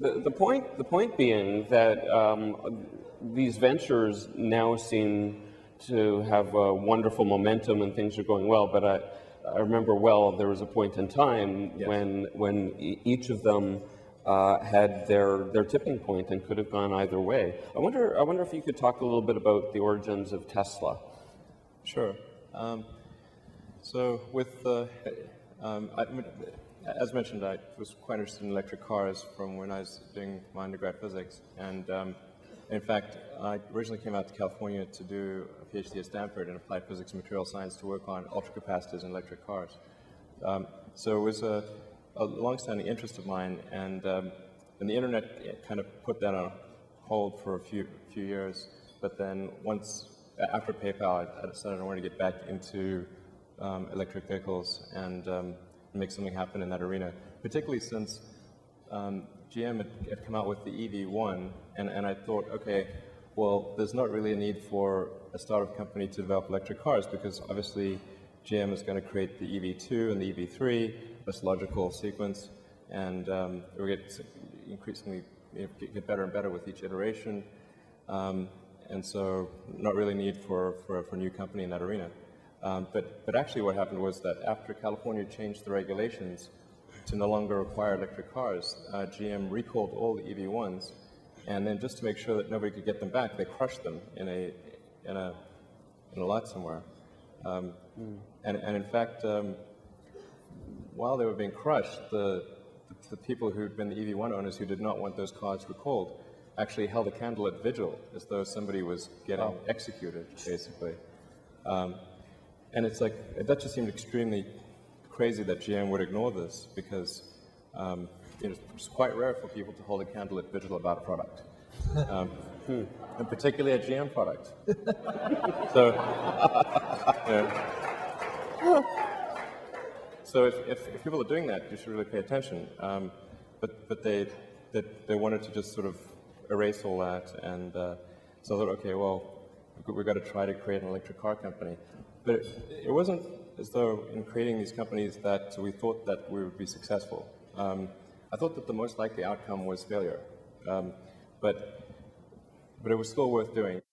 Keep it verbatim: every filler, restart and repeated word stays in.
The, the point, the point being that um, these ventures now seem to have a wonderful momentum and things are going well. But I, I remember well there was a point in time yes. when when e each of them uh, had their their tipping point and could have gone either way. I wonder, I wonder if you could talk a little bit about the origins of Tesla. Sure. Um, so with the. Uh, um, I, As mentioned, I was quite interested in electric cars from when I was doing my undergrad physics. And um, in fact, I originally came out to California to do a PhD at Stanford in applied physics and material science to work on ultracapacitors and electric cars. Um, so it was a, a long-standing interest of mine, and, um, and the internet kind of put that on hold for a few, few years. But then once, after PayPal, I decided I wanted to get back into um, electric vehicles and um, make something happen in that arena, particularly since um, G M had, had come out with the E V one, and, and I thought, okay, well, there's not really a need for a startup company to develop electric cars because obviously G M is going to create the E V two and the E V three, this logical sequence, and um, it will get increasingly you know, get better and better with each iteration, um, and so not really need for, for, for a new company in that arena. Um, but, but actually what happened was that after California changed the regulations to no longer require electric cars, uh, G M recalled all the E V ones, and then just to make sure that nobody could get them back, they crushed them in a, in a, in a lot somewhere. Um, mm. and, and in fact, um, while they were being crushed, the, the, the people who had been the E V one owners who did not want those cars recalled actually held a candle at vigil as though somebody was getting oh. executed, basically. Um, And it's like, that just seemed extremely crazy that G M would ignore this because um, it's quite rare for people to hold a candle at vigil about a product. Um, and particularly a G M product. so you know, so if, if, if people are doing that, you should really pay attention. Um, but but they, they, they wanted to just sort of erase all that. And uh, so I thought, okay, well, we've got to try to create an electric car company. But it, it wasn't as though in creating these companies that we thought that we would be successful. Um, I thought that the most likely outcome was failure, um, but, but it was still worth doing.